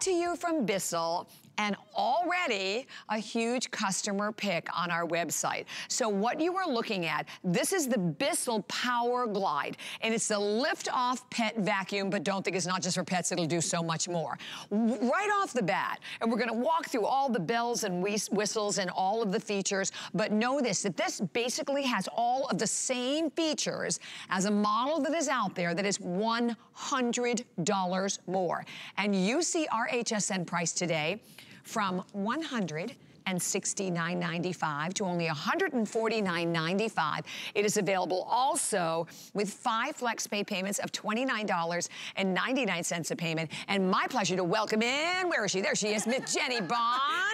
To you from Bissell, and already a huge customer pick on our website. So what you are looking at, this is the Bissell PowerGlide, and it's the lift off pet vacuum, but don't think it's not just for pets, it'll do so much more. Right off the bat, and we're gonna walk through all the bells and whistles and all of the features, but know this, that this basically has all of the same features as a model that is out there that is $100 more. And you see our HSN price today, from $169.95 to only $149.95. It is available also with 5 flex pay payments of $29.99 a payment. And my pleasure to welcome in, where is she? There she is, Miss Jenny Bond.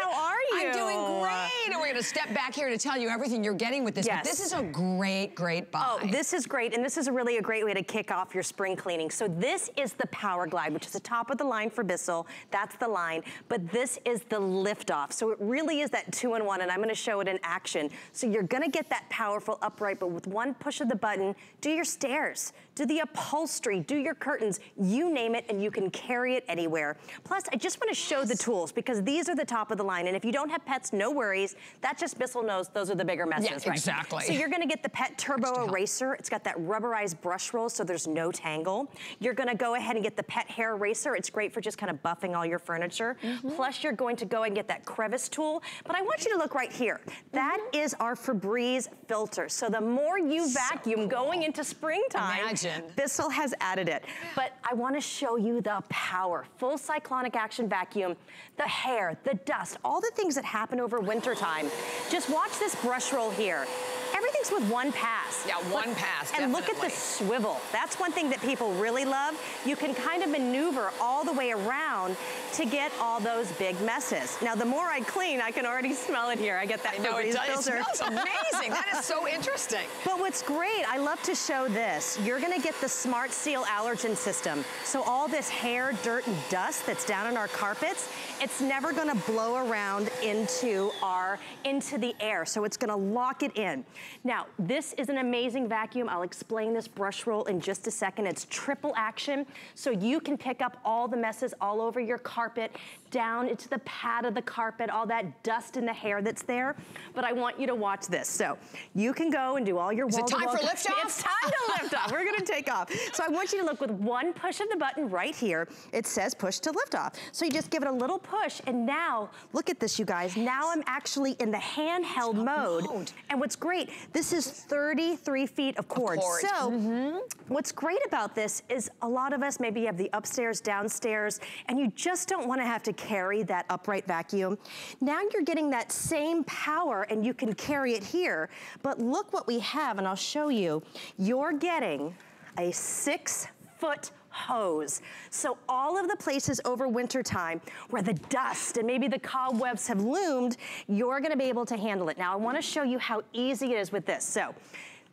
How are you? I'm doing great. And we're gonna step back here to tell you everything you're getting with this. Yes. But this is a great, great buy. Oh, this is great. And this is really a great way to kick off your spring cleaning. So this is the PowerGlide, which is the top of the line for Bissell. That's the line. But this is the LiftOff. So it really is that 2-in-1, and I'm gonna show it in action. So you're gonna get that powerful upright, but with one push of the button, do your stairs, do the upholstery, do your curtains, you name it, and you can carry it anywhere. Plus, I just wanna show the tools, because these are the top of the line, and if you don't have pets, no worries. That's just Bissell knows those are the bigger messes, yes, right? Exactly. So you're gonna get the Pet Turbo Eraser. It's got that rubberized brush roll, so there's no tangle. You're gonna go ahead and get the Pet Hair Eraser. It's great for just kind of buffing all your furniture. Plus, you're going to go and get that crevice tool. But I want you to look right here. That is our Febreze filter. So the more you vacuum going into springtime, Bissell has added it. But I want to show you the power. Full cyclonic action vacuum, the hair, the dust, all the things that happen over wintertime. Just watch this brush roll here. Everything's with one pass. Yeah, one pass, definitely. And look at the swivel. That's one thing that people really love. You can kind of maneuver all the way around to get all those big messes. Now, the more I clean, I can already smell it here. I get that Febreze filter. It smells amazing. That is so interesting. But what's great, I love to show this. You're going to get the Smart Seal Allergen system. So all this hair, dirt, and dust that's down on our carpets, it's never going to blow around into the air. So it's going to lock it in. Now, this is an amazing vacuum. I'll explain this brush roll in just a second. It's triple action, so you can pick up all the messes all over your carpet, down into the pad of the carpet, all that dust and the hair that's there. But I want you to watch this. So you can go and do all your wall-to-wall. Is it time for lift off? It's time to lift off. We're gonna take off. So I want you to look with one push of the button right here. It says push to lift off. So you just give it a little push, and now, look at this, you guys. Now I'm actually in the handheld mode. And what's great, this is 33 feet of cord. So what's great about this is a lot of us maybe have the upstairs, downstairs, and you just don't want to have to carry that upright vacuum. Now you're getting that same power and you can carry it here. But look what we have, and I'll show you. You're getting a 6-foot hose. So all of the places over winter time where the dust and maybe the cobwebs have loomed, you're gonna be able to handle it. Now I wanna show you how easy it is with this. So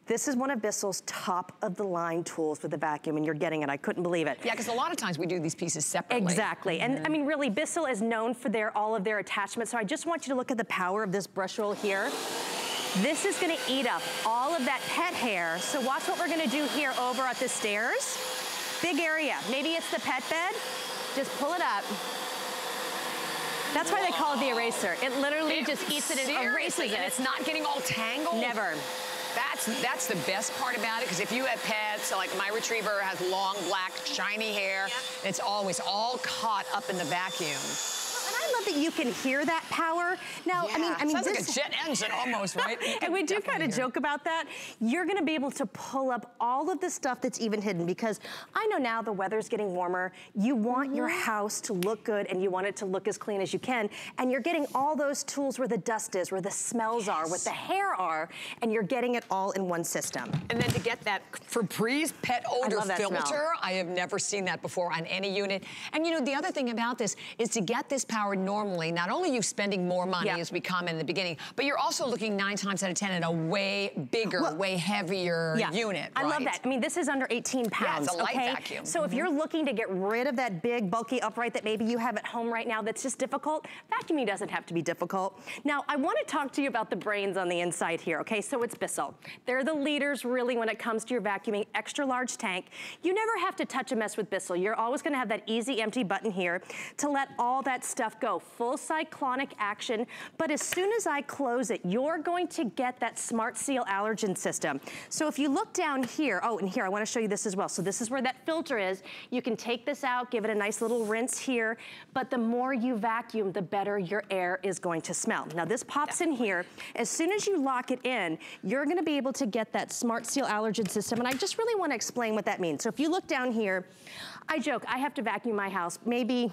this is one of Bissell's top of the line tools with the vacuum, and you're getting it. I couldn't believe it. Yeah, because a lot of times we do these pieces separately. Exactly, and I mean really Bissell is known for all of their attachments, so I just want you to look at the power of this brush roll here. This is gonna eat up all of that pet hair. So watch what we're gonna do here over at the stairs. Big area, maybe it's the pet bed, just pull it up. That's why they call it the eraser. It literally just eats it and erases it. And it's not getting all tangled? Never. That's the best part about it, because if you have pets, like my retriever has long, black, shiny hair, it's always all caught up in the vacuum. I love that you can hear that power. Now, yeah, I mean, sounds like a jet engine almost, right? And we do kind of joke about that. You're going to be able to pull up all of the stuff that's even hidden, because I know now the weather's getting warmer. You want your house to look good, and you want it to look as clean as you can. And you're getting all those tools where the dust is, where the smells are, what the hair are, and you're getting it all in one system. And then to get that Febreze pet odor filter, I have never seen that before on any unit. And you know, the other thing about this is to get this power normally normally, not only are you spending more money, as we commented in the beginning, but you're also looking 9 times out of 10 at a way bigger, way heavier unit. I love that. I mean, this is under 18 pounds. Yeah, it's a light vacuum. So if you're looking to get rid of that big, bulky upright that maybe you have at home right now that's just difficult, vacuuming doesn't have to be difficult. Now, I want to talk to you about the brains on the inside here, okay? So it's Bissell. They're the leaders, really, when it comes to your vacuuming. Extra large tank. You never have to touch a mess with Bissell. You're always going to have that easy empty button here to let all that stuff go. Full cyclonic action, but as soon as I close it, you're going to get that Smart Seal Allergen system. So if you look down here, oh, and here, I want to show you this as well. So this is where that filter is. You can take this out, give it a nice little rinse here, but the more you vacuum, the better your air is going to smell. Now this pops in here. As soon as you lock it in, you're going to be able to get that Smart Seal Allergen system, and I just really want to explain what that means. So if you look down here, I joke, I have to vacuum my house maybe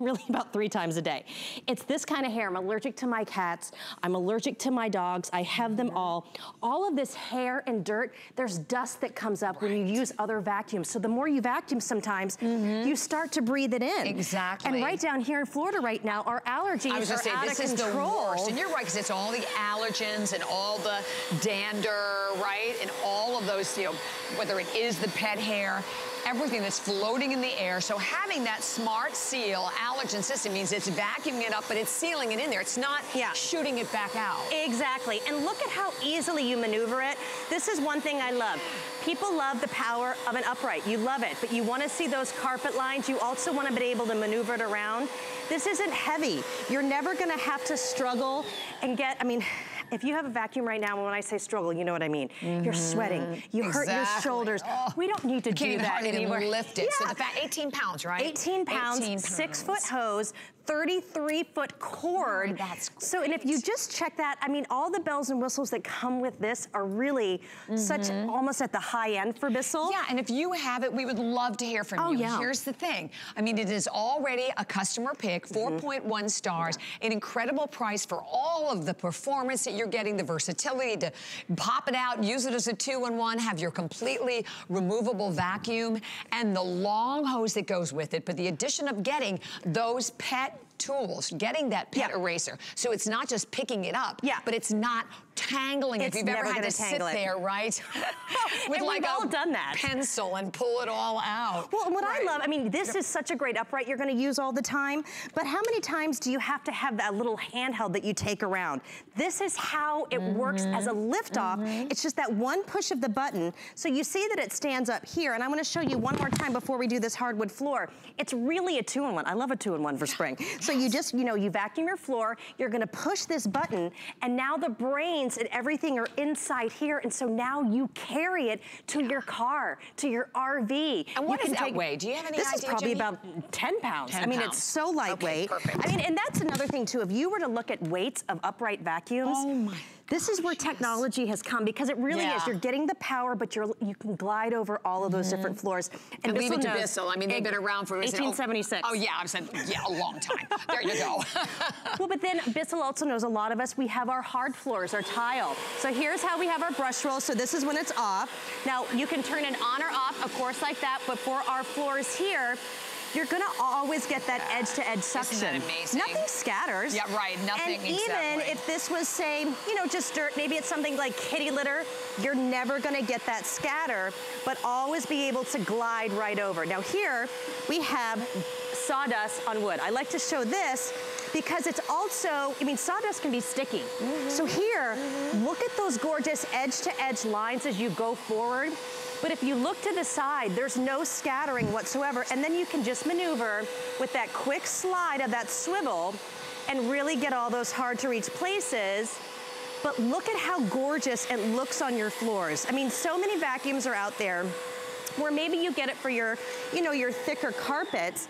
really about 3 times a day. It's this kind of hair. I'm allergic to my cats. I'm allergic to my dogs. I have them all. All of this hair and dirt, there's dust that comes up when you use other vacuums. So the more you vacuum sometimes, you start to breathe it in. Exactly. And right down here in Florida right now, our allergies are out of control. This is the worst. And you're right, because it's all the allergens and all the dander, right? And all of those, you know, whether it is the pet hair, everything that's floating in the air. So having that Smart Seal Allergen system means it's vacuuming it up, but it's sealing it in there. It's not shooting it back out. Exactly. And look at how easily you maneuver it. This is one thing I love. People love the power of an upright. You love it, but you want to see those carpet lines. You also want to be able to maneuver it around. This isn't heavy. You're never going to have to struggle and get, I mean, if you have a vacuum right now, and when I say struggle, you know what I mean. You're sweating. You hurt your sharders. Oh. We don't need to do that anymore. You lift it. So the fact, 18 pounds, right? 18 pounds, 18 pounds. 6-foot hose, 33-foot cord. Oh, that's great. So, and if you just check that, I mean, all the bells and whistles that come with this are really such almost at the high end for Bissell. Yeah, and if you have it, we would love to hear from you. Yeah. Here's the thing. I mean, it is already a customer pick, 4.1 stars, an incredible price for all of the performance that you're getting, the versatility to pop it out, use it as a 2-in-1, have your completely removable vacuum, and the long hose that goes with it, but the addition of getting those pet tools, getting that pet eraser. So it's not just picking it up, but it's not tangling. If you've ever had to sit there, right? With like a pencil and pull it all out. Well, and what I love, I mean, this is such a great upright you're gonna use all the time, but how many times do you have to have that little handheld that you take around? This is how it works as a lift-off. It's just that one push of the button. So you see that it stands up here, and I wanna show you one more time before we do this hardwood floor. It's really a 2-in-1. I love a 2-in-1 for spring. So you just, you know, you vacuum your floor, you're gonna push this button, and now the brains and everything are inside here, and so now you carry it to your car, to your RV. And what is that weigh? Do you have any idea, This is probably about 10 pounds. I mean, it's so lightweight. Okay, perfect. I mean, and that's another thing, too. If you were to look at weights of upright vacuums, this is where technology has come, because it really is. You're getting the power, but you can glide over all of those different floors. And leave it to Bissell. I mean, they've been around for 1876. Oh, yeah, I've said a long time. There you go. Well, but then Bissell also knows a lot of us. We have our hard floors, our tile. So here's how we have our brush roll. So this is when it's off. Now you can turn it on or off, of course, like that. But for our floors here, you're gonna always get that edge-to-edge suction. Isn't that amazing? Nothing scatters. Yeah, right, nothing, and even if this was, say, you know, just dirt, maybe it's something like kitty litter, you're never gonna get that scatter, but always be able to glide right over. Now here, we have sawdust on wood. I like to show this because it's also, I mean, sawdust can be sticky. So here, look at those gorgeous edge-to-edge lines as you go forward. But if you look to the side, there's no scattering whatsoever. And then you can just maneuver with that quick slide of that swivel and really get all those hard to reach places. But look at how gorgeous it looks on your floors. I mean, so many vacuums are out there where maybe you get it for your, you know, your thicker carpets.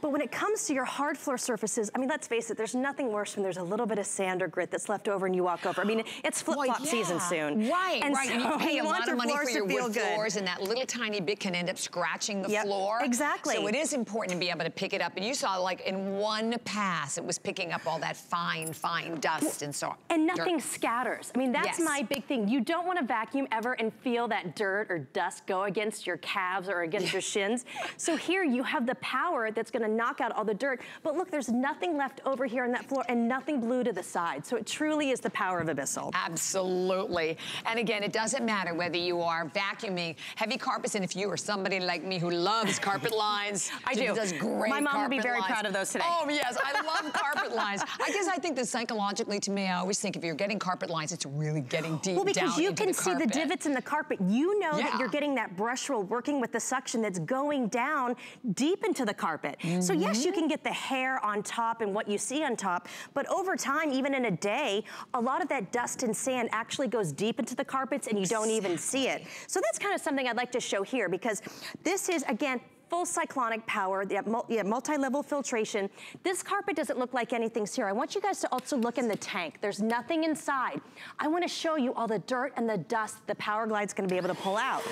But when it comes to your hard floor surfaces, I mean, let's face it, there's nothing worse when there's a little bit of sand or grit that's left over and you walk over. I mean, it's flip-flop season soon. Right. So and you pay a lot of money for your wood floors, and that little tiny bit can end up scratching the floor. Exactly. So it is important to be able to pick it up. And you saw, like, in one pass, it was picking up all that fine, fine dust and so on. And nothing scatters. I mean, that's my big thing. You don't want to vacuum ever and feel that dirt or dust go against your calves or against your shins. So here you have the power that's going to knock out all the dirt. But look, there's nothing left over here on that floor and nothing blue to the side. So it truly is the power of Bissell. Absolutely. And again, it doesn't matter whether you are vacuuming heavy carpets, and if you are somebody like me who loves carpet lines. I do. Does great. My mom would be very proud of those today. Oh, yes. I love carpet lines. I guess I think that psychologically, to me, I always think if you're getting carpet lines, it's really getting deep down. Well, because you can see the divots in the carpet. You know that you're getting that brush roll working with the suction that's going down deep into the carpet. So yes, you can get the hair on top and what you see on top, but over time, even in a day, a lot of that dust and sand actually goes deep into the carpets and you don't even see it. So that's kind of something I'd like to show here, because this is, again, full cyclonic power, the multi-level filtration. This carpet doesn't look like anything's here. I want you guys to also look in the tank. There's nothing inside. I want to show you all the dirt and the dust the PowerGlide's going to be able to pull out.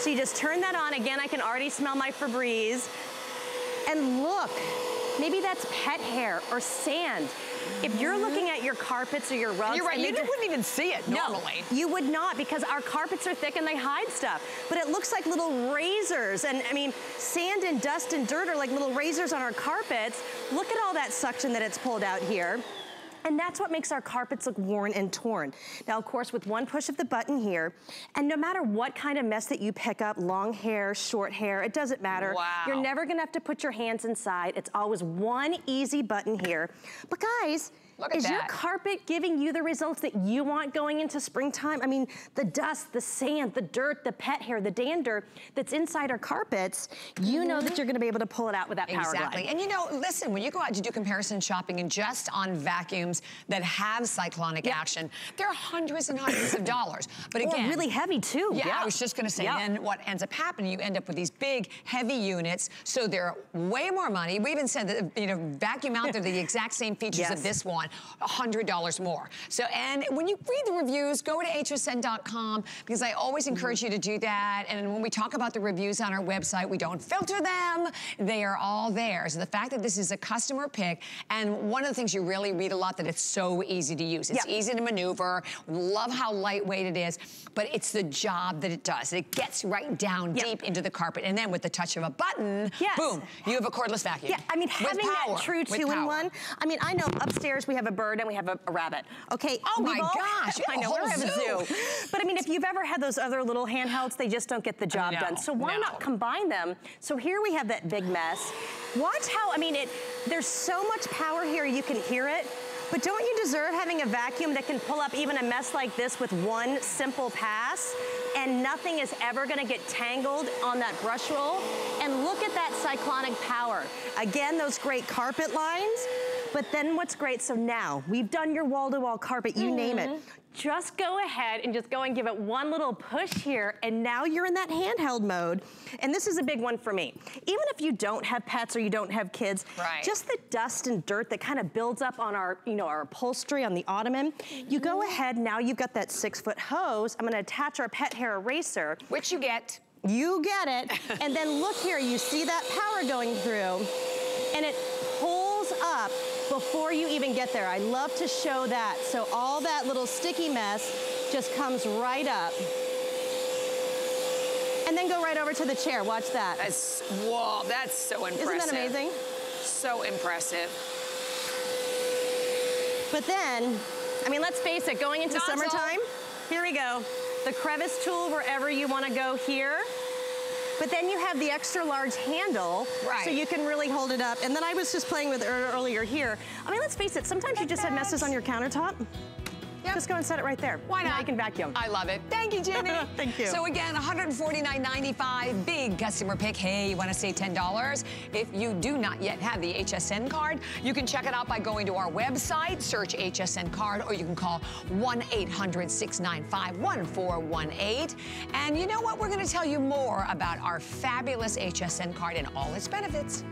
So you just turn that on. Again, I can already smell my Febreze. And look, maybe that's pet hair or sand. If you're looking at your carpets or your rugs... You're right, you wouldn't even see it normally. No, you would not, because our carpets are thick and they hide stuff. But it looks like little razors. And I mean, sand and dust and dirt are like little razors on our carpets. Look at all that suction that it's pulled out here. And that's what makes our carpets look worn and torn. Now, of course, with one push of the button here, and no matter what kind of mess that you pick up, long hair, short hair, it doesn't matter. Wow. You're never gonna have to put your hands inside. It's always one easy button here. But guys, is your carpet giving you the results that you want going into springtime? I mean, the dust, the sand, the dirt, the pet hair, the dander that's inside our carpets, you know that you're going to be able to pull it out with that PowerGlide. Exactly. And you know, listen, when you go out to do comparison shopping and just on vacuums that have cyclonic action, there are hundreds and hundreds of dollars. But again, or really heavy too. Yeah, I was just going to say, and what ends up happening, you end up with these big, heavy units, so they're way more money. We even said that, you know, vacuum out there the exact same features of this one. $100 more. So, and when you read the reviews, go to hsn.com, because I always encourage you to do that. And when we talk about the reviews on our website, we don't filter them. They are all there. So the fact that this is a customer pick, and one of the things you really read a lot, that it's so easy to use. It's easy to maneuver. Love how lightweight it is, but it's the job that it does. It gets right down deep into the carpet. And then with the touch of a button, boom, you have a cordless vacuum. Yeah, I mean, having that true two-in-one, I mean, I know upstairs we have a bird and we have a rabbit. Okay. Oh my gosh. I know, we're having a zoo. But I mean, if you've ever had those other little handhelds, they just don't get the job done. So why not combine them? So here we have that big mess. Watch how, I mean, there's so much power here, you can hear it. But don't you deserve having a vacuum that can pull up even a mess like this with one simple pass? And nothing is ever gonna get tangled on that brush roll. And look at that cyclonic power. Again, those great carpet lines. But then what's great, so now we've done your wall-to-wall carpet, you name it. Just go ahead and just go and give it one little push here, and now you're in that handheld mode. And this is a big one for me. Even if you don't have pets or you don't have kids, just the dust and dirt that kind of builds up on our, you know, our upholstery, on the ottoman, you go ahead, now you've got that 6-foot hose. I'm gonna attach our pet hair eraser. Which you get. You get it. And then look here, you see that power going through, and it pulls up before you even get there. I love to show that. So all that little sticky mess just comes right up. And then go right over to the chair. Watch that. That's, whoa, that's so impressive. Isn't that amazing? So impressive. But then, I mean, let's face it, going into summertime, here we go. The crevice tool, wherever you want to go here. But then you have the extra large handle, so you can really hold it up. And then I was just playing with it earlier here. I mean, let's face it, sometimes you just have messes on your countertop. Just go and set it right there. Why not? Now you can vacuum. I love it. Thank you, Jenny. Thank you. So again, $149.95, big customer pick. Hey, you want to save $10? If you do not yet have the HSN card, you can check it out by going to our website, search HSN card, or you can call 1-800-695-1418. And you know what? We're going to tell you more about our fabulous HSN card and all its benefits.